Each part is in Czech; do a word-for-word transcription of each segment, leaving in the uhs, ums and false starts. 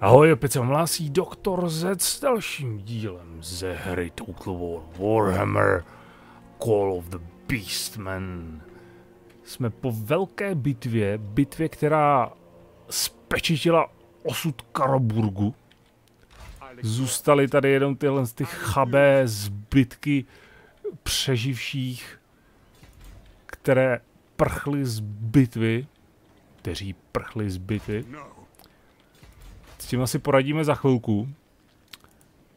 Ahoj, opět se vám hlásí doktor Z s dalším dílem ze hry Total War Warhammer Call of the Beastmen. Jsme po velké bitvě, bitvě, která spečitila osud Karaburgu. Zůstaly tady jenom tyhle ty chabé zbytky přeživších, které prchly z bitvy, kteří prchly z bitvy. S tím asi poradíme za chvilku.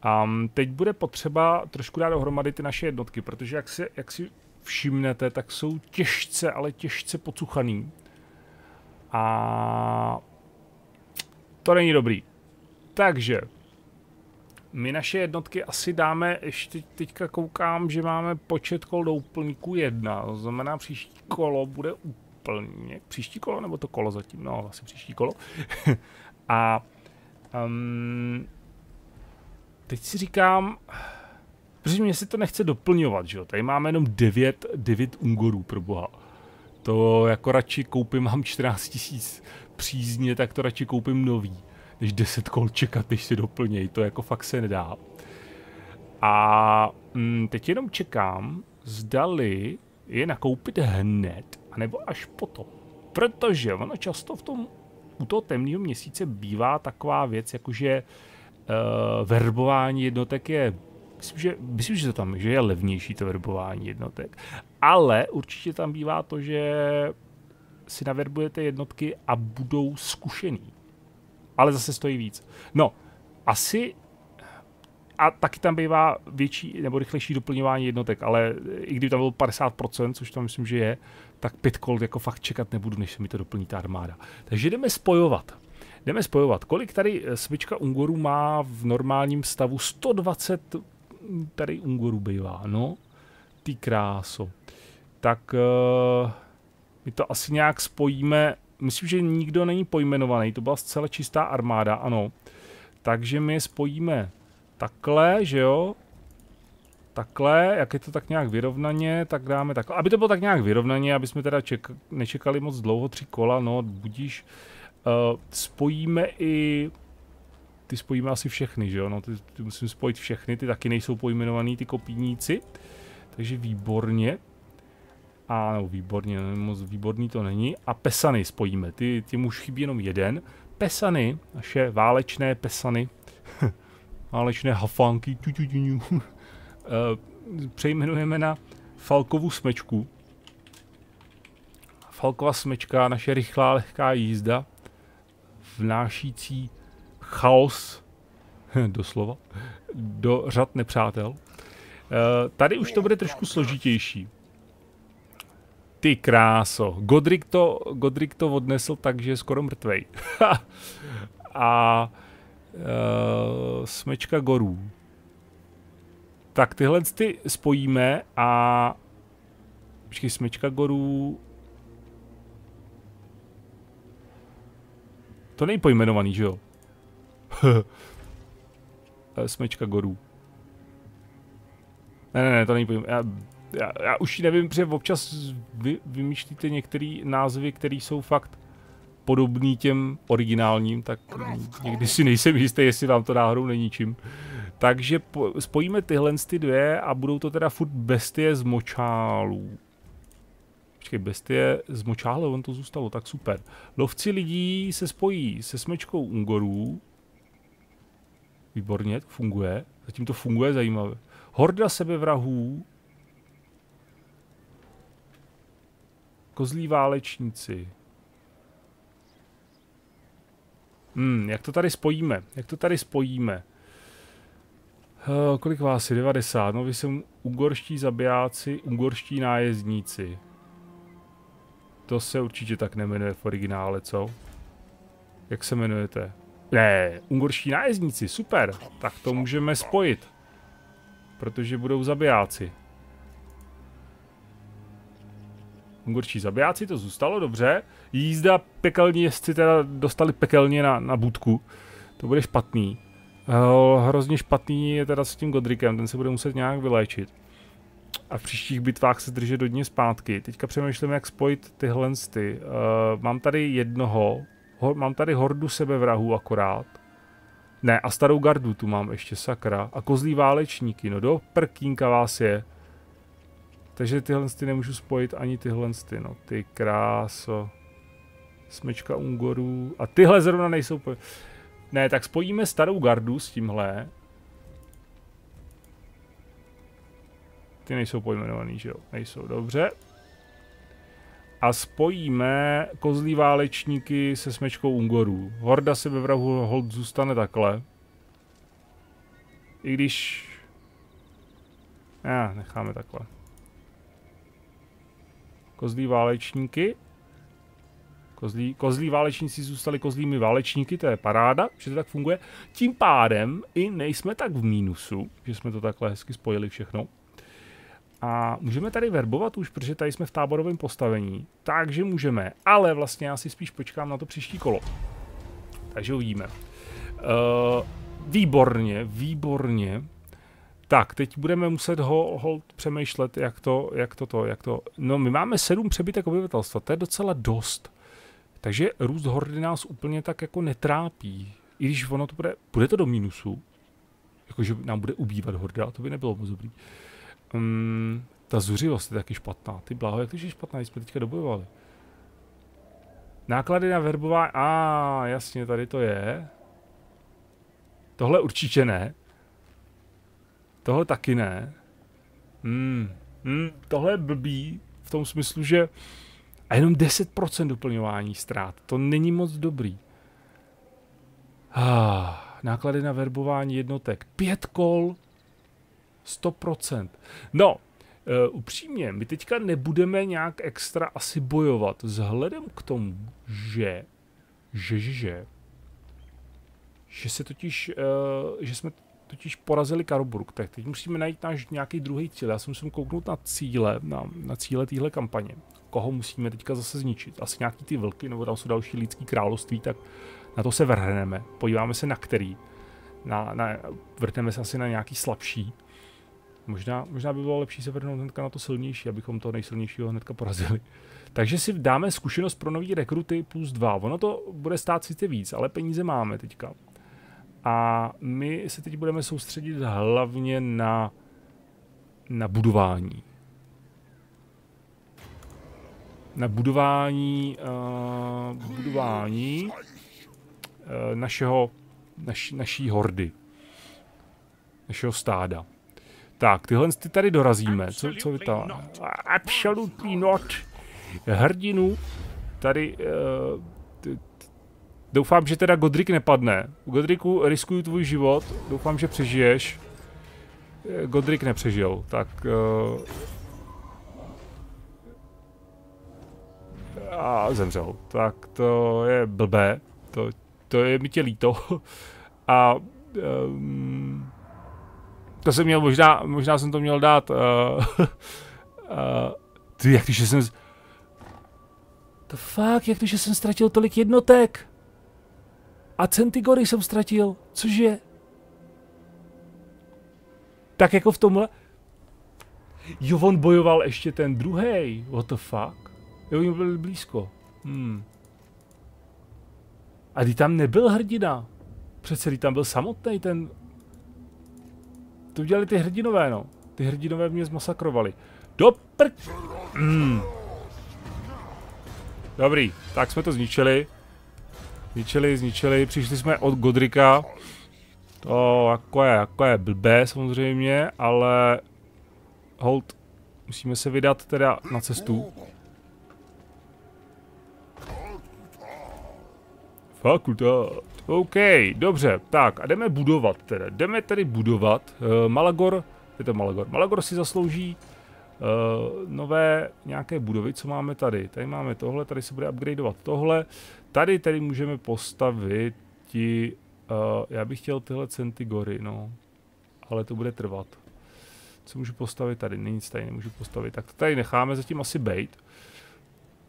A teď bude potřeba trošku dát dohromady ty naše jednotky, protože jak si, jak si všimnete, tak jsou těžce, ale těžce pocuchaný. A to není dobrý. Takže my naše jednotky asi dáme, ještě teďka koukám, že máme počet kol do úplníku jedna. To znamená, příští kolo bude úplněk. Příští kolo, nebo to kolo zatím? No, asi příští kolo. A Um, teď si říkám, protože mě si to nechce doplňovat, že jo, tady máme jenom devět ungorů, pro boha. To jako radši koupím, mám čtrnáct tisíc přízně, tak to radši koupím nový, než deset kol čekat, než si doplněj, to jako fakt se nedá. A um, teď jenom čekám, zdali je nakoupit hned, anebo až potom, protože ono často v tom u toho temného měsíce bývá taková věc, jakože uh, verbování jednotek je, myslím, že, myslím, že to tam že je levnější to verbování jednotek, ale určitě tam bývá to, že si naverbujete jednotky a budou zkušený, ale zase stojí víc. No, asi a taky tam bývá větší nebo rychlejší doplňování jednotek, ale i kdyby tam bylo padesát procent, což tam myslím, že je, tak pět kol jako fakt čekat nebudu, než se mi to doplní ta armáda. Takže jdeme spojovat. Jdeme spojovat. Kolik tady smečka ungorů má v normálním stavu? sto dvacet tady ungorů bývá, no. Ty kráso. Tak uh, my to asi nějak spojíme. Myslím, že nikdo není pojmenovaný. To byla zcela čistá armáda, ano. Takže my je spojíme takhle, že jo? Takhle, jak je to tak nějak vyrovnaně, tak dáme takhle. Aby to bylo tak nějak vyrovnaně, aby jsme teda ček nečekali moc dlouho, tři kola, no, budíš. Uh, spojíme i... Ty spojíme asi všechny, že jo? No, ty, ty musím spojit všechny, ty taky nejsou pojmenovaný, ty kopíníci. Takže výborně. A no, výborně, no, moc výborný to není. A pesany spojíme, ty, těm už chybí jenom jeden. Pesany, naše válečné pesany. Válečné hafánky. Přejmenujeme na Falkovou smečku. Falková smečka, naše rychlá, lehká jízda, vnášící chaos, doslova, do řad nepřátel. Tady už to bude trošku složitější. Ty kráso. Godrick to, Godrick to odnesl, takže je skoro mrtvej. A uh, smečka gorů. Tak tyhle ty spojíme a... Počkej, smečka gorů... To není pojmenovaný, že jo? Smečka gorů. Ne, ne, ne, to není pojmenovaný. Já, já, já už nevím, protože občas vy, vymýšlíte některé názvy, které jsou fakt podobný těm originálním, tak někdy si nejsem jistý, jestli nám to náhodou není čím. Takže spojíme tyhle ty dvě a budou to teda furt bestie z močálů. Počkej, bestie z močálů, on to zůstalo, tak super. Lovci lidí se spojí se smečkou ungorů. Výborně, to funguje. Zatím to funguje, zajímavé. Horda sebevrahů. Kozlí válečníci. Hmm, jak to tady spojíme? Jak to tady spojíme? Uh, kolik vás je? devadesát. No, vy jsem ungorští zabijáci, ungorští nájezdníci. To se určitě tak nemenuje v originále, co? Jak se jmenujete? Ne, ungorští nájezdníci, super. Tak to můžeme spojit. Protože budou zabijáci. Ungorští zabijáci, to zůstalo dobře. Jízda pekelní jezdci teda dostali pekelně na, na budku. To bude špatný. Hrozně špatný je teda s tím Godrickem, ten se bude muset nějak vyléčit. A v příštích bitvách se držet hodně zpátky. Teďka přemýšlím, jak spojit tyhle ty. Uh, mám tady jednoho, ho, mám tady hordu sebevrahů akorát. Ne, a starou gardu tu mám ještě, sakra. A kozlí válečníky, no do prkínka vás je. Takže tyhle ty nemůžu spojit ani tyhle ty, no ty kráso. Smečka Ungorů. A tyhle zrovna nejsou... Po... Ne, tak spojíme starou gardu s tímhle. Ty nejsou pojmenovaný, že jo? Nejsou, dobře. A spojíme kozlí válečníky se smečkou Ungorů. Horda se ve vrahu hold zůstane takhle. I když... Já, necháme takhle. Kozlí válečníky. Kozlí, kozlí válečníci zůstali kozlími válečníky, to je paráda, že to tak funguje. Tím pádem i nejsme tak v mínusu, že jsme to takhle hezky spojili všechno. A můžeme tady verbovat už, protože tady jsme v táborovém postavení. Takže můžeme, ale vlastně já si spíš počkám na to příští kolo. Takže uvidíme. Uh, výborně, výborně. Tak, teď budeme muset ho, hold přemýšlet, jak to, jak to, to, jak to. No, my máme sedm přebytek obyvatelstva, to je docela dost. Takže růst hordy nás úplně tak jako netrápí. I když ono to bude, bude to do mínusu. Jakože nám bude ubývat horda, to by nebylo moc dobrý. Um, ta zuřivost je taky špatná. Ty bláho, jak to je špatná, když jsme teďka dobojovali. Náklady na verbování, a ah, jasně, tady to je. Tohle určitě ne. Tohle taky ne. Mm, mm, tohle je blbý v tom smyslu, že a jenom deset procent doplňování ztrát. To není moc dobrý. Ah, náklady na verbování jednotek. Pět kol. sto procent. No, uh, upřímně, my teďka nebudeme nějak extra asi bojovat. Vzhledem k tomu, že... Že, že, že... Že se totiž... Uh, že jsme totiž porazili Karaburg. Tak teď musíme najít náš nějaký druhý cíl. Já si musím kouknout na cíle, na, na cíle téhle kampaně. Koho musíme teďka zase zničit. Asi nějaký ty vlky, nebo tam jsou další lidský království, tak na to se vrhneme. Podíváme se na který. Na, na, vrhneme se asi na nějaký slabší. Možná, možná by bylo lepší se vrhnout hnedka na to silnější, abychom toho nejsilnějšího hnedka porazili. Takže si dáme zkušenost pro nový rekruty plus dva. Ono to bude stát sice víc, ale peníze máme teďka. A my se teď budeme soustředit hlavně na, na budování. Na budování, uh, budování uh, našeho, naš, naší hordy. Našeho stáda. Tak, tyhle ty tady dorazíme. Co, co vy tam? Absolutely not. Hrdinu. Tady... Uh, doufám, že teda Godrick nepadne. Godricku, riskuju tvůj život. Doufám, že přežiješ. Godrick nepřežil, tak... Uh, a zemřel. Tak to je blbé. To, to je mi tě líto. A... Um, to jsem měl možná, možná jsem to měl dát. Uh, uh, ty, jak to, že jsem... To fakt, jak to, že jsem ztratil tolik jednotek? A Centigory jsem ztratil, cože? Tak jako v tomhle... Jo, on bojoval ještě ten druhý. What the fuck? Jo, jim byl blízko. Hmm. A kdy tam nebyl hrdina. Přece, kdy tam byl samotný ten... To udělali ty hrdinové, no. Ty hrdinové mě zmasakrovali. Do pr... Mm. Dobrý, tak jsme to zničili. Zničili, zničili, přišli jsme od Godricka. To jako je, jako je blbé samozřejmě, ale... Hold, musíme se vydat teda na cestu. Fakulta. OK, dobře, tak a jdeme budovat teda, jdeme tedy budovat. Uh, Malagor, je to Malagor, Malagor si zaslouží uh, nové nějaké budovy, co máme tady. Tady máme tohle, tady se bude upgradeovat tohle. Tady tady můžeme postavit ti, uh, já bych chtěl tyhle Centigory, no, ale to bude trvat. Co můžu postavit tady? Nic tady nemůžu postavit, tak to tady necháme zatím asi bejt.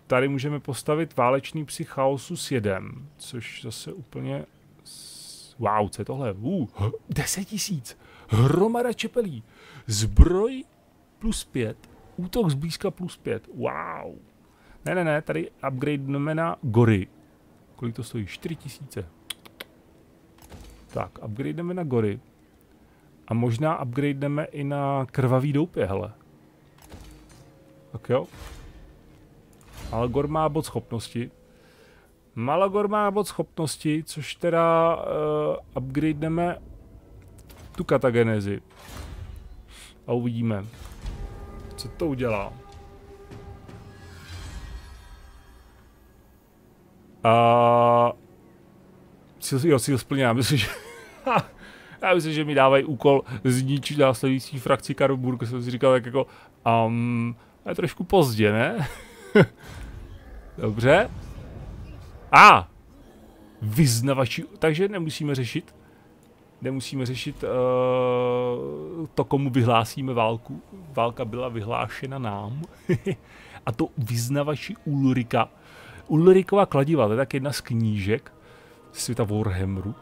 Tady můžeme postavit válečný psi chaosu s jedem, což zase úplně... Wow, co je tohle? Uh, deset tisíc! Hromada čepelí! Zbroj plus pět, útok zblízka plus pět, wow! Ne, ne, ne, tady upgrade na gory. Kolik to stojí? čtyři tisíce. Tak, upgrademe na gory. A možná upgrademe i na krvavý doupě, hele. Tak jo. Malagor má bod schopnosti. Malagor má bod schopnosti, což teda uh, upgrademe tu katagenézi. A uvidíme, co to udělá. A... Jo, cíl splněná, myslím, že... Já myslím, že mi dávají úkol zničit následující frakci Karaburg, jsem si říkal tak jako... Um, a je trošku pozdě, ne? Dobře. A! Ah, vyznavači, takže nemusíme řešit. Nemusíme řešit uh, to, komu vyhlásíme válku. Válka byla vyhlášena nám. A to vyznavači Ulrika. Ulrikova kladiva, to je tak jedna z knížek světa Warhammeru.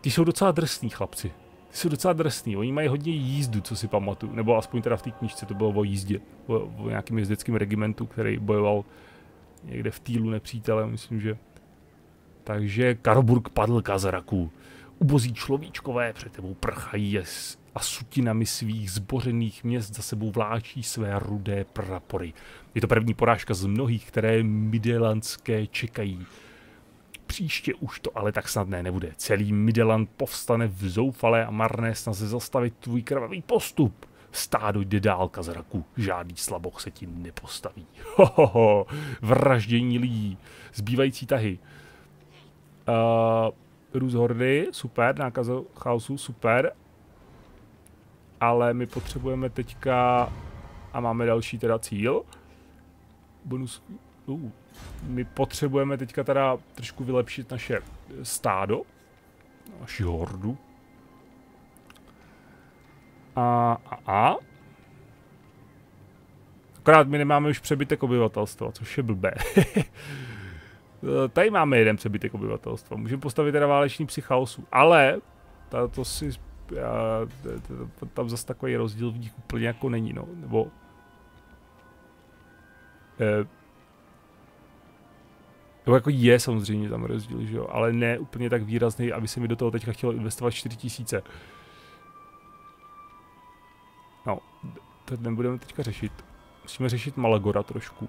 Ty jsou docela drsný, chlapci. Ty jsou docela drsný, oni mají hodně jízdu, co si pamatuju. Nebo aspoň teda v té knížce to bylo o jízdě. O, o nějakým jezdeckým regimentu, který bojoval někde v týlu nepřítele, myslím, že... Takže Karaburg padl Khazraku. Ubozí človíčkové před tebou prchají a sutinami svých zbořených měst za sebou vláčí své rudé prapory. Je to první porážka z mnohých, které Midelandské čekají. Příště už to ale tak snadné nebude. Celý Mideland povstane v zoufalé a marné snaze zastavit tvůj krvavý postup. Stádo jde dál Khazraku, žádný slaboch se ti nepostaví. Hohoho, vraždění lidí, zbývající tahy. Uh, Růz hordy, super, nákaz chaosu, super. Ale my potřebujeme teďka, a máme další teda cíl. Bonus, uh, my potřebujeme teďka teda trošku vylepšit naše stádo, naši hordu. A, a, a. Akorát my nemáme už přebytek obyvatelstva, což je blbé. Tady máme jeden přebytek obyvatelstva. Můžeme postavit teda váleční psi chaosu, ale to si já, tam zase takový rozdíl v nich úplně jako není, no, nebo eh, nebo jako je samozřejmě tam rozdíl, že jo, ale ne úplně tak výrazný, aby se mi do toho teďka chtělo investovat čtyři tisíce. No, to nebudeme teďka řešit. Musíme řešit Malagora trošku.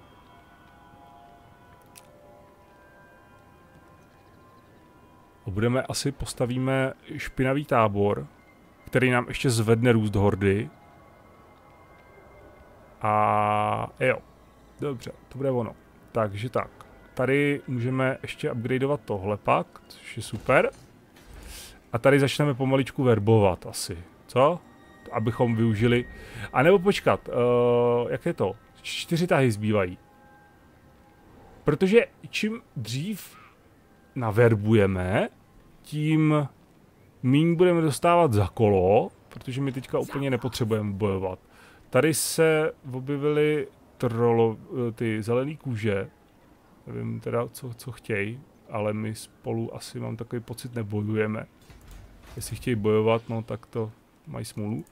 A budeme asi postavíme špinavý tábor, který nám ještě zvedne růst hordy. A jo, dobře, to bude ono. Takže tak, tady můžeme ještě upgradeovat tohle pak, což je super. A tady začneme pomaličku verbovat asi, co? Abychom využili, a nebo počkat, uh, jak je to, čtyři tahy zbývají. Protože čím dřív naverbujeme, tím míň budeme dostávat za kolo, protože my teďka úplně nepotřebujeme bojovat. Tady se objevily trolo, ty zelený kůže, nevím teda co, co chtějí, ale my spolu asi mám takový pocit nebojujeme. Jestli chtějí bojovat, no tak to mají smůlu.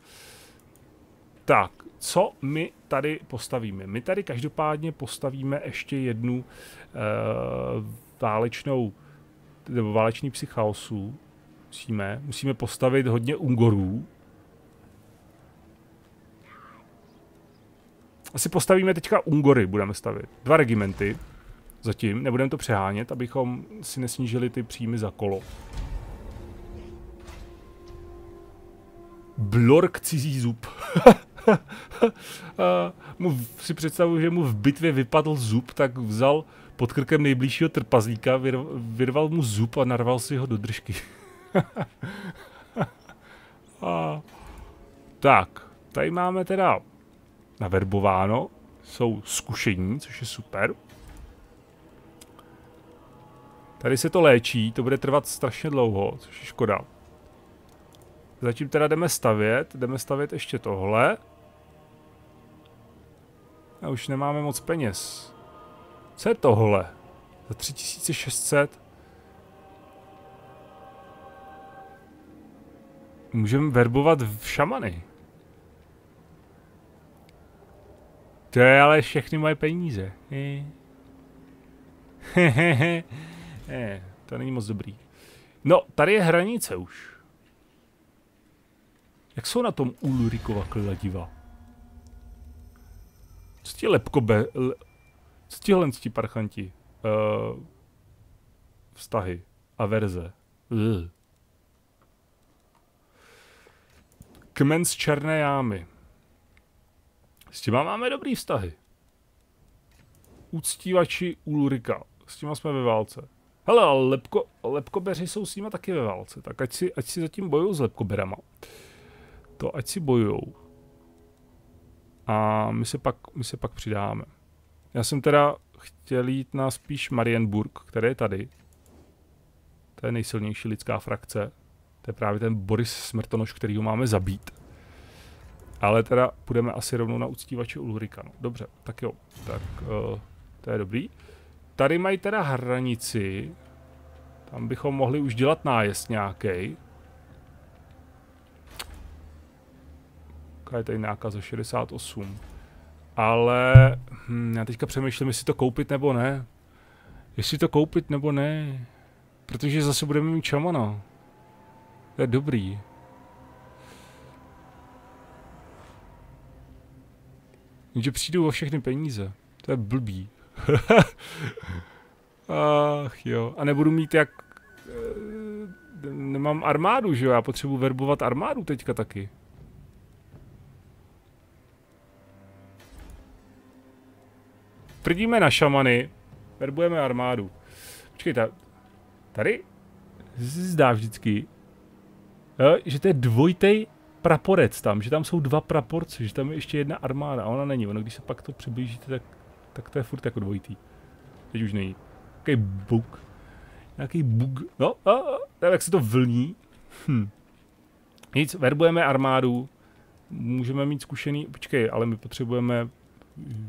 Tak, co my tady postavíme? My tady každopádně postavíme ještě jednu uh, válečnou, nebo válečný psi chaosu. Musíme, musíme postavit hodně Ungorů. Asi postavíme teďka Ungory, budeme stavit. Dva regimenty. Zatím nebudeme to přehánět, abychom si nesnížili ty příjmy za kolo. Blork cizí zub. Mu si představuji, že mu v bitvě vypadl zub, tak vzal pod krkem nejbližšího trpazlíka, vyrval mu zub a narval si ho do držky. A, tak, tady máme teda naverbováno. Jsou zkušení, což je super. Tady se to léčí, to bude trvat strašně dlouho, což je škoda. Zatím teda jdeme stavět, jdeme stavět ještě tohle. A už nemáme moc peněz. Co je tohle? Za tři tisíce šest set. Můžeme verbovat v šamany. To je ale všechny moje peníze. Hehehe. To není moc dobrý. No, tady je hranice už. Jak jsou na tom Ulrikova kladiva? Co ti lepkobe... Le, co ti hlenstí parchanti? Uh, vztahy. Averze. Uh. Kmen z Černé jámy. S těma máme dobrý vztahy. Uctívači Ulrika. S těma jsme ve válce. Hele, ale lepko, lepkobeři jsou s nima taky ve válce. Tak ať si, ať si zatím bojují s lepkoberama. To ať si bojujou. A my se, pak, my se pak přidáme. Já jsem teda chtěl jít na spíš Marienburg, který je tady. To je nejsilnější lidská frakce. To je právě ten Boris Smrtonoš, kterýho máme zabít. Ale teda půjdeme asi rovnou na uctívače Ulrika. No, dobře, tak jo. Tak uh, to je dobrý. Tady mají teda hranici. Tam bychom mohli už dělat nájezd nějaký. Je tady nějaká za šedesát osm. Ale hm, já teďka přemýšlím, jestli to koupit nebo ne. Jestli to koupit nebo ne. Protože zase budeme mít čamana. To je dobrý. Že přijdu o všechny peníze. To je blbý. Ach jo. A nebudu mít jak... Nemám armádu, že jo? Já potřebuji verbovat armádu teďka taky. Prdíme na šamany, verbujeme armádu. Počkej, ta, tady se zdá vždycky, že to je dvojtej praporec tam, že tam jsou dva praporci, že tam je ještě jedna armáda a ona není. Ono, když se pak to přiblížíte, tak, tak to je furt jako dvojitý. Teď už není. Jaký bug. Nějaký bug. No, a, a, tak jak se to vlní. Hm. Nic, verbujeme armádu. Můžeme mít zkušený, počkej, ale my potřebujeme...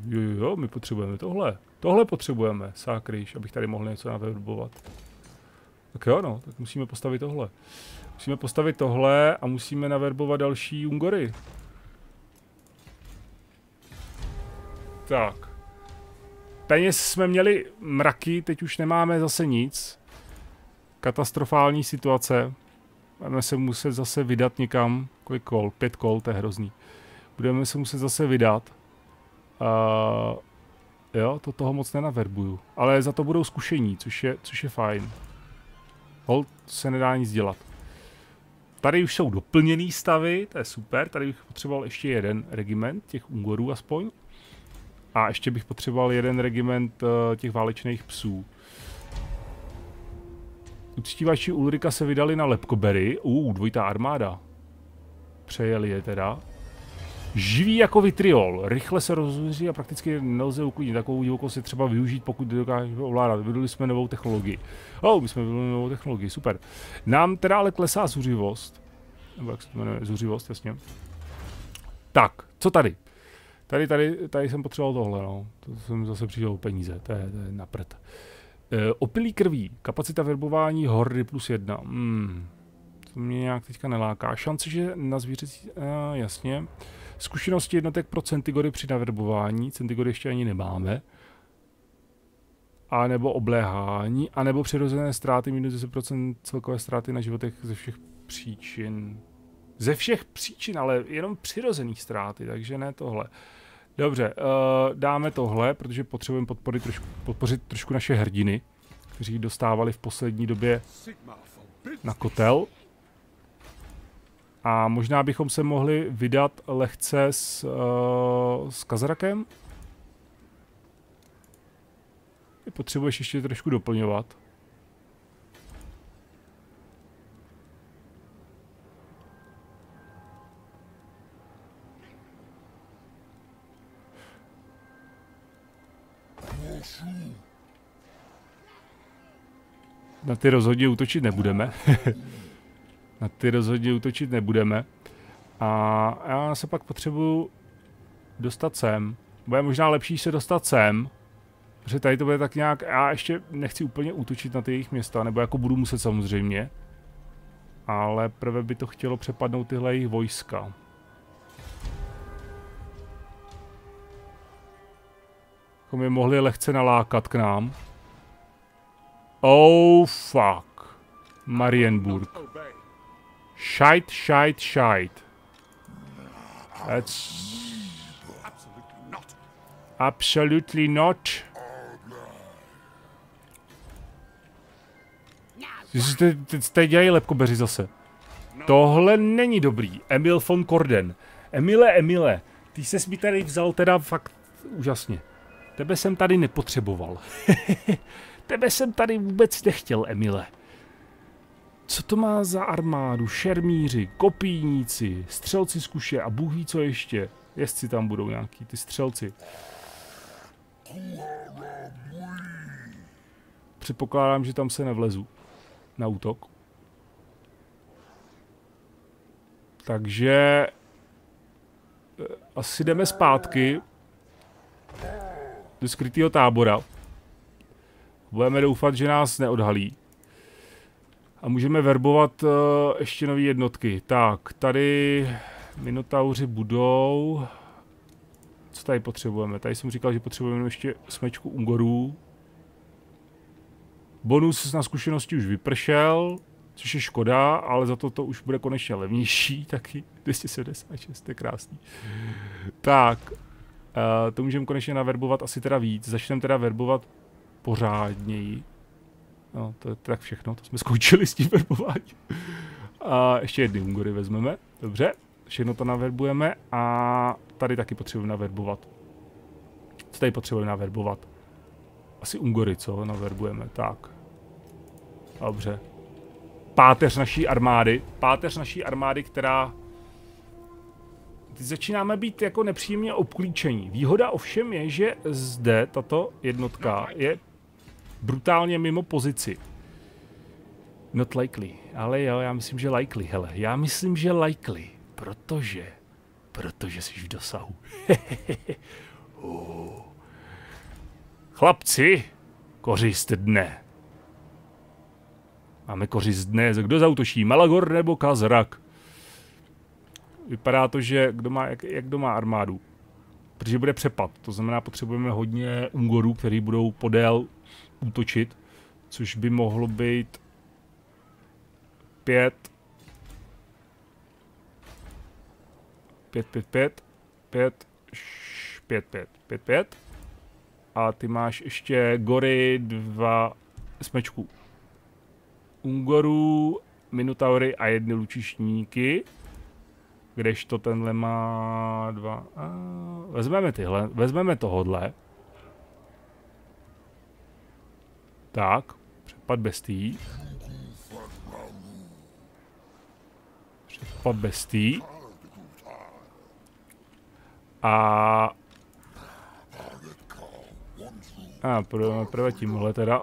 Jo, jo, my potřebujeme tohle. Tohle potřebujeme, sákryš, abych tady mohl něco naverbovat. Tak jo, no, tak musíme postavit tohle. Musíme postavit tohle a musíme naverbovat další jungory. Tak. Peněz jsme měli mraky, teď už nemáme zase nic. Katastrofální situace. Budeme se muset zase vydat někam. Kolik kol? Pět kol, to je hrozný. Budeme se muset zase vydat. Uh, jo, to toho moc nenaverbuju. Ale za to budou zkušení, což je, což je fajn. Hold se nedá nic dělat. Tady už jsou doplněný stavy, to je super. Tady bych potřeboval ještě jeden regiment, těch Ungorů aspoň. A ještě bych potřeboval jeden regiment uh, těch válečných psů. Uctívači Ulrika se vydali na lepkobery. Uuu, uh, dvojitá armáda. Přejeli je teda. Živý jako vitriol, rychle se rozvíří a prakticky nelze uklidnit. Takovou divokost je třeba využít, pokud dokážeme ovládat. Vydali jsme novou technologii. Oh, my jsme vydali novou technologii, super. Nám teda ale klesá zuřivost. Nebo jak se to jmenuje? Zuřivost, jasně. Tak, co tady? Tady, tady, tady jsem potřeboval tohle, no. To jsem zase přišel o peníze, to je, to je na prd. E, opilý krví, kapacita verbování hordy plus jedna. Hmm. To mě nějak teďka neláká. Šance, že na zvířecí... E, jasně. Zkušenosti jednotek pro centigory při naverbování, centigory ještě ani nemáme, a nebo obléhání, a nebo přirozené ztráty, minus deset procent celkové ztráty na životech ze všech příčin. Ze všech příčin, ale jenom přirozených ztráty, takže ne tohle. Dobře, uh, dáme tohle, protože potřebujeme podporit trošku, podpořit trošku naše hrdiny, kteří dostávali v poslední době na kotel. A možná bychom se mohli vydat lehce s, uh, s Khazrakem. Ty potřebuješ ještě trošku doplňovat. Na ty rozhodně útočit nebudeme. Na ty rozhodně útočit nebudeme. A já se pak potřebuju dostat sem. Bude možná lepší se dostat sem. Protože tady to bude tak nějak... Já ještě nechci úplně útočit na ty jejich města, nebo jako budu muset samozřejmě. Ale prvé by to chtělo přepadnout tyhle jejich vojska. Abychom je mohli lehce nalákat k nám. Oh fuck. Marienburg. Shite, shite, shite. That's... absolutely not. Teď dělají lepkobeři zase. Tohle není dobrý. Emil von Korden. Emile, Emile, ty ses mi tady vzal teda fakt úžasně. Tebe jsem tady nepotřeboval. Tebe jsem tady vůbec nechtěl, Emile. Co to má za armádu? Šermíři, kopíníci, střelci z kuše a bůh ví co ještě. Jestli tam budou nějaký ty střelci. Předpokládám, že tam se nevlezu na útok. Takže... asi jdeme zpátky do skrytého tábora. Budeme doufat, že nás neodhalí. A můžeme verbovat uh, ještě nové jednotky. Tak, tady minotauři budou. Co tady potřebujeme? Tady jsem říkal, že potřebujeme ještě smečku Ungorů. Bonus na zkušenosti už vypršel, což je škoda, ale za to to už bude konečně levnější taky. dvě stě sedmdesát šest, je krásný. Tak, uh, to můžeme konečně naverbovat asi teda víc. Začneme teda verbovat pořádněji. No, to je tak všechno, to jsme skončili s tím verbováním. A ještě jedny Ungory vezmeme, dobře. Všechno to naverbujeme a tady taky potřebujeme naverbovat. Co tady potřebujeme naverbovat? Asi Ungory, co? Naverbujeme, tak. Dobře. Páteř naší armády. Páteř naší armády, která... teď začínáme být jako nepříjemně obklíčení. Výhoda ovšem je, že zde tato jednotka je... brutálně mimo pozici. Not likely. Ale jo, já myslím, že likely, hele. Já myslím, že likely. Protože... protože jsi v dosahu. uh. Chlapci, kořist dne. Máme kořist dne. Kdo zautočí? Malagor nebo Khazrak? Vypadá to, že kdo má, jak, jak kdo má armádu. Protože bude přepad. To znamená, potřebujeme hodně Ungorů, který budou podél útočit, což by mohlo být pět, pět, pět, pět, pět, pět, pět, pět, pět, pět, pět, a ty máš ještě gory, dva smečků, Ungorů, minotaury a jedny lučišníky, kdežto tenhle má dva, a vezmeme tyhle, vezmeme tohodle. Tak, přepad bestí. Přepad bestí. A... a půjdeme prvé tímhle teda.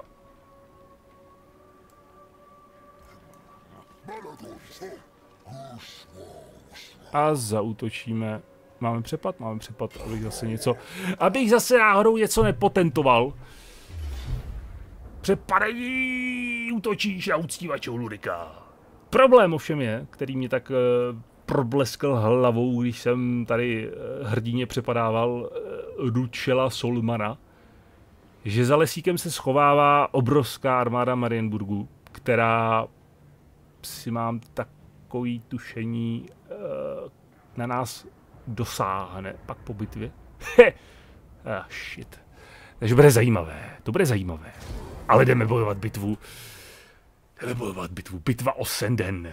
A zaútočíme. Máme přepad? Máme přepad, abych zase něco... abych zase náhodou něco nepotentoval. Přepadají, útočíš na uctívačů Ulrika. Problém ovšem je, který mě tak e, probleskl hlavou, když jsem tady e, hrdině přepadával e, Ručela Solmana, že za lesíkem se schovává obrovská armáda Marienburgu, která si mám takový tušení e, na nás dosáhne pak po bitvě. He, ah, shit. Takže bude zajímavé, to bude zajímavé. Ale jdeme bojovat bitvu. Jdeme bojovat bitvu. Bitva o Senden.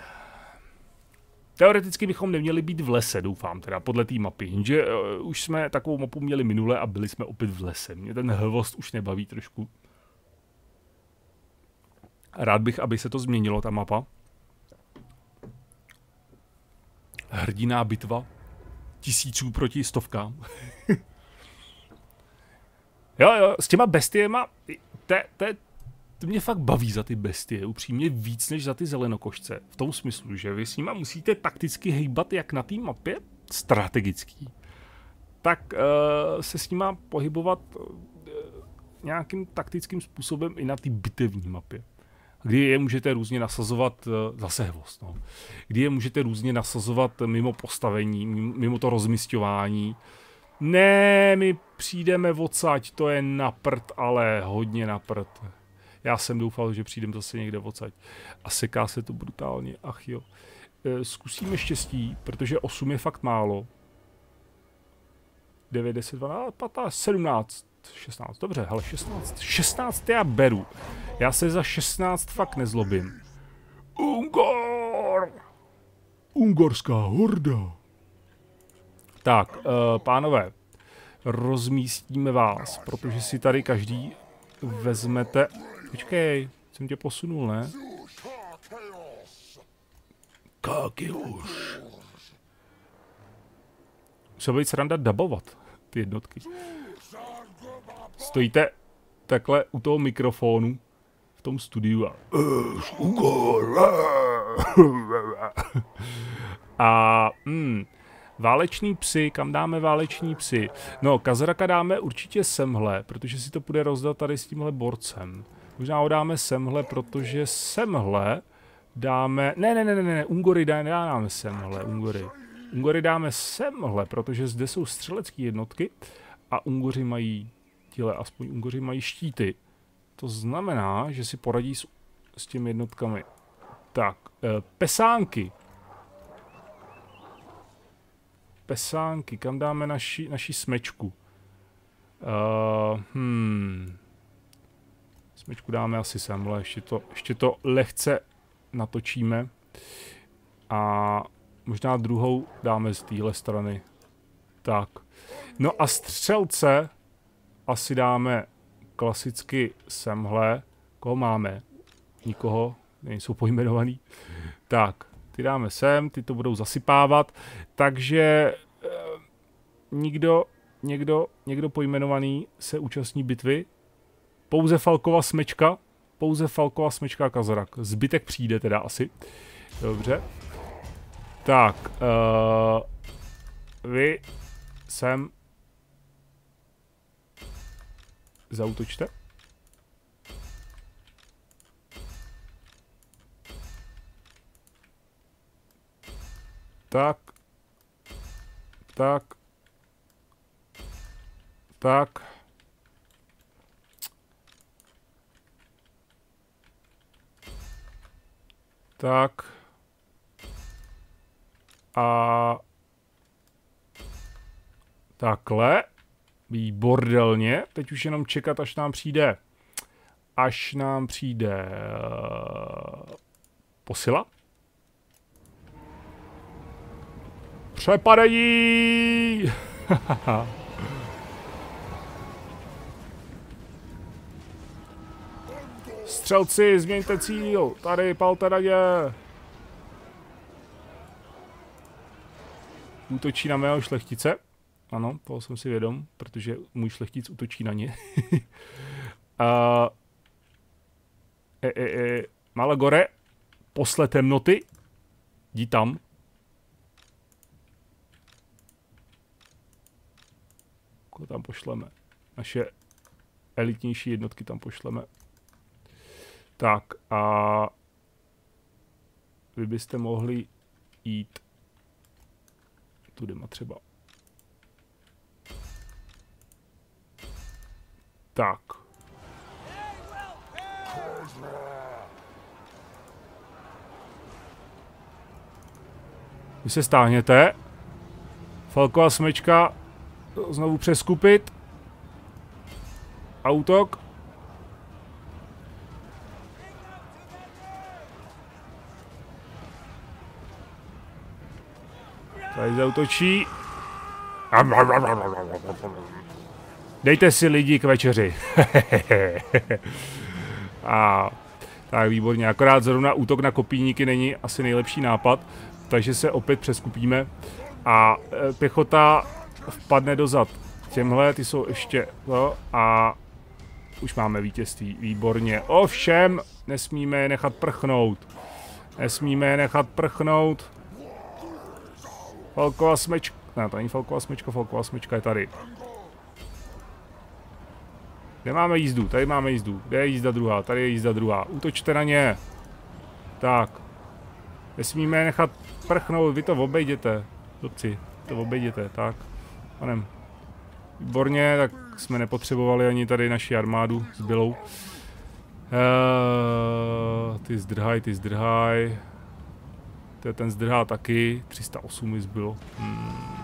Teoreticky bychom neměli být v lese, doufám teda, podle té mapy. Jenže uh, už jsme takovou mapu měli minule a byli jsme opět v lese. Mě ten hvost už nebaví trošku. Rád bych, aby se to změnilo, ta mapa. Hrdiná bitva. Tisíců proti stovkám. Jo, jo, s těma bestiema... Te, te, to mě fakt baví za ty bestie, upřímně víc než za ty zelenokošce. V tom smyslu, že vy s nima musíte takticky hejbat jak na té mapě, strategický, tak uh, se s nima pohybovat uh, nějakým taktickým způsobem i na té bitevní mapě. Kdy je můžete různě nasazovat, uh, zase hvost, no. Kdy je můžete různě nasazovat mimo postavení, mimo to rozmisťování. Ne, my přijdeme odsaď, to je na prd, ale hodně na prd. Já jsem doufal, že přijdem zase někde odsaď. A seká se to brutálně, ach jo. E, zkusíme štěstí, protože osm je fakt málo. devět, deset, dvanáct, patnáct, sedmnáct, šestnáct, dobře, hele, šestnáct, šestnáct já beru. Já se za šestnáct fakt nezlobím. Ungor! Ungorská horda. Tak, e, pánové, rozmístíme vás, protože si tady každý vezmete... Počkej, jsem tě posunul, ne? Kakiuš. Musel být sranda dabovat ty jednotky. Stojíte takhle u toho mikrofonu v tom studiu a... a mm, váleční psy, kam dáme váleční psy? No, Khazraka dáme určitě semhle, protože si to bude rozdat tady s tímhle borcem. Možná ho dáme semhle, protože semhle dáme... Ne, ne, ne, ne, ne, Ungory dáme semhle, Ungory. Ungory dáme semhle, protože zde jsou střelecké jednotky a Ungoři mají... Tíhle, aspoň Ungoři mají štíty. To znamená, že si poradí s, s těmi jednotkami. Tak, e, pesánky. Pesánky, kam dáme naši, naši smečku? Uh, hmm. Smečku dáme asi semhle, ještě to, ještě to lehce natočíme. A možná druhou dáme z téhle strany. Tak. No a střelce asi dáme klasicky semhle. Koho máme? Nikoho? Nejsou pojmenovaný. Tak. Ty dáme sem, ty to budou zasypávat, takže eh, nikdo, někdo, někdo pojmenovaný se účastní bitvy. Pouze Falková smečka, pouze Falková smečka a Khazrak. Zbytek přijde teda asi. Dobře. Tak, eh, vy sem zaútočte. Tak, tak, tak. Tak. A takhle. Výbordelně. Teď už jenom čekat, až nám přijde. Až nám přijde posila. Přepadení! Střelci, změňte cíl! Tady, palte na ně! Útočí na mého šlechtice. Ano, toho jsem si vědom, protože můj šlechtic útočí na ně. A... e, e, e. Malagore, posle temnoty. Jdi tam. Tam pošleme. Naše elitnější jednotky tam pošleme. Tak a vy byste mohli jít tudema třeba. Tak. Vy se stáhněte. Falková smečka znovu přeskupit. A útok. Tady zaútočí. Dejte si lidi k večeři. A tak výborně. Akorát zrovna útok na kopíníky není asi nejlepší nápad. Takže se opět přeskupíme. A pěchota vpadne dozad těmhle, ty jsou ještě, no, a už máme vítězství, výborně. Ovšem, nesmíme je nechat prchnout. Nesmíme je nechat prchnout. Falková smečka, ne, to není Falková smečka, Falková smečka je tady. Kde máme jízdu? Tady máme jízdu. Kde je jízda druhá? Tady je jízda druhá. Útočte na ně. Tak. Nesmíme je nechat prchnout, vy to obejděte, chlapci, to obejděte, tak. Panem. Výborně, tak jsme nepotřebovali ani tady naši armádu zbylou. Uh, ty zdrhaj, ty zdrhaj. To je ten zdrhá taky. tři sta osm mi zbylo. Hmm.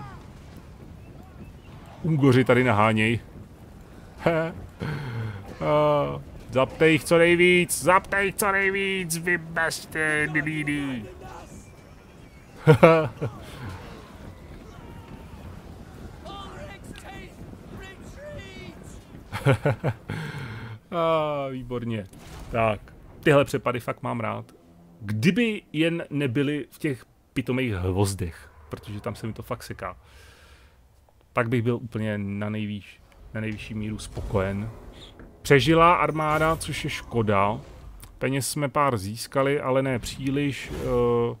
Ungoři tady naháněj. uh, zaptej jich co nejvíc, zaptej jich co nejvíc, vybežte milíny. Ah, výborně. Tak, tyhle přepady fakt mám rád. Kdyby jen nebyly v těch pitomých hvozdech, protože tam se mi to fakt seká, tak bych byl úplně na nejvýš, na nejvyšší míru spokojen. Přežila armáda, což je škoda. Peněz jsme pár získali, ale ne příliš. Uh,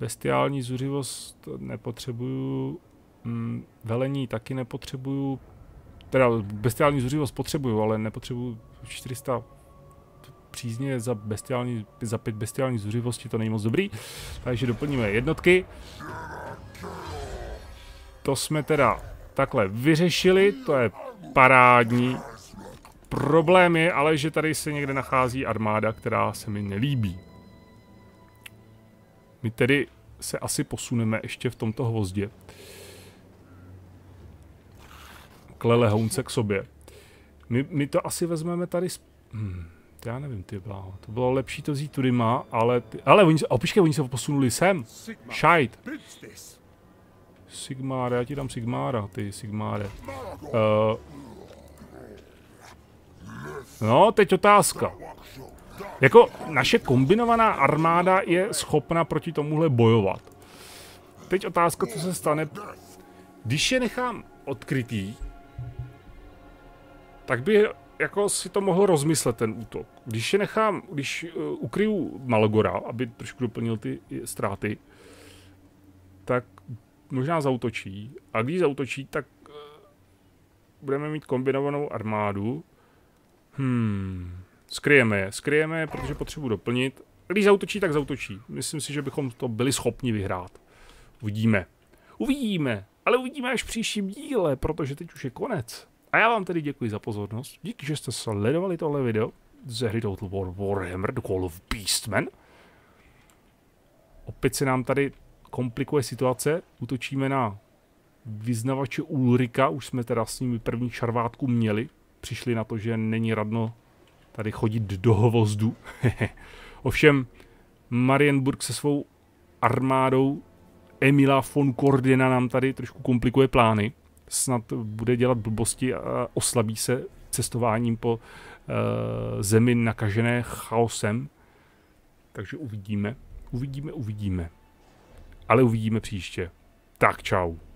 bestiální zuřivost nepotřebuju. Mm, velení taky nepotřebuju. Teda bestiální zuřivost potřebuju, ale nepotřebuju čtyři sta přízně za bestiální, za pět bestiální zuřivosti, to není moc dobrý. Takže doplníme jednotky. To jsme teda takhle vyřešili, to je parádní. Problém je ale, že tady se někde nachází armáda, která se mi nelíbí. My tedy se asi posuneme ještě v tomto hvozdě. Klelehounce k sobě. My, my to asi vezmeme tady... Z... Hmm, já nevím, ty bláho. To bylo lepší to vzít tudyma, ale... Ty... Ale oni se... Opičkej, oni se posunuli sem. Šajt. Sigmára, já ti dám Sigmára, ty Sigmáre. Uh... No, teď otázka. Jako naše kombinovaná armáda je schopna proti tomuhle bojovat. Teď otázka, co se stane... Když je nechám odkrytý, tak by jako si to mohl rozmyslet ten útok. Když je nechám, když uh, ukryju Malagora, aby trošku doplnil ty ztráty, tak možná zautočí. A když zautočí, tak uh, budeme mít kombinovanou armádu. Hmm. Skryjeme je, skryjeme je, protože potřebuji doplnit. Když zautočí, tak zautočí. Myslím si, že bychom to byli schopni vyhrát. Uvidíme. Uvidíme, ale uvidíme až v příštím díle, protože teď už je konec. A já vám tedy děkuji za pozornost, díky, že jste sledovali tohle video ze hry Total War Warhammer, The Call of Beastmen. Opět se nám tady komplikuje situace, útočíme na vyznavače Ulrika, už jsme teda s nimi první šarvátku měli, přišli na to, že není radno tady chodit do hvozdu. Ovšem, Marienburg se svou armádou Emila von Kordena nám tady trošku komplikuje plány. Snad bude dělat blbosti a oslabí se cestováním po uh, zemi nakažené chaosem. Takže uvidíme, uvidíme, uvidíme. Ale uvidíme příště. Tak čau.